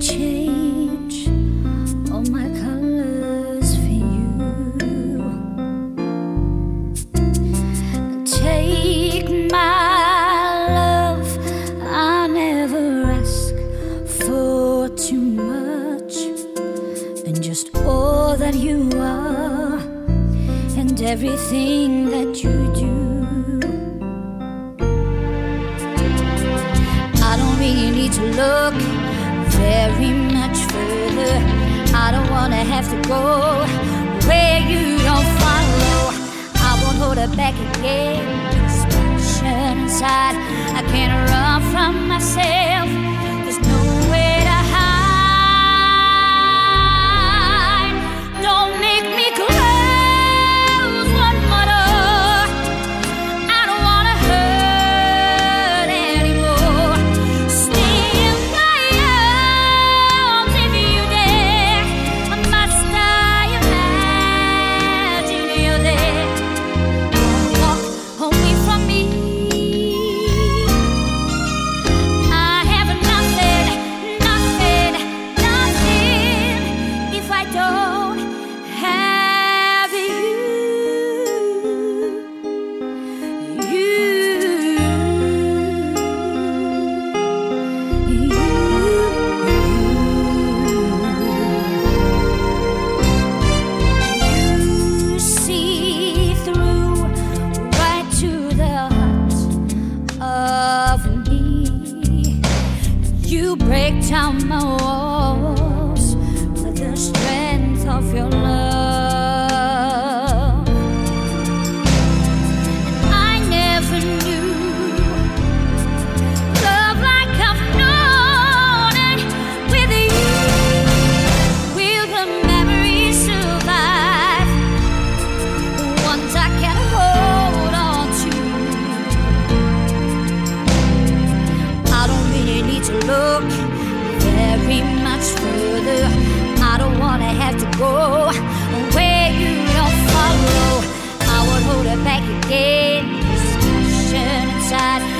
change all my colors for you. Take my love, I never ask for too much, and just all that you are, and everything that you do. I don't really need to look very much further. I don't wanna have to go where you don't follow. I won't hold it back again, this passion inside. I can't run from myself, there's nowhere to hide. Don't make me close one more door, I don't wanna hurt anymore. Stay in my arms if you dare, must I imagine you're there. Don't walk away from me, I have nothing if I don't have you. You see through right to the heart of me. You break down my walls with the strength of your love. And I never knew love like I've known it with you. Will the memory survive? Ones I can hold on to. I don't really need to look very much further. I don't wanna have to go where you don't follow. I won't hold it back again, this passion inside.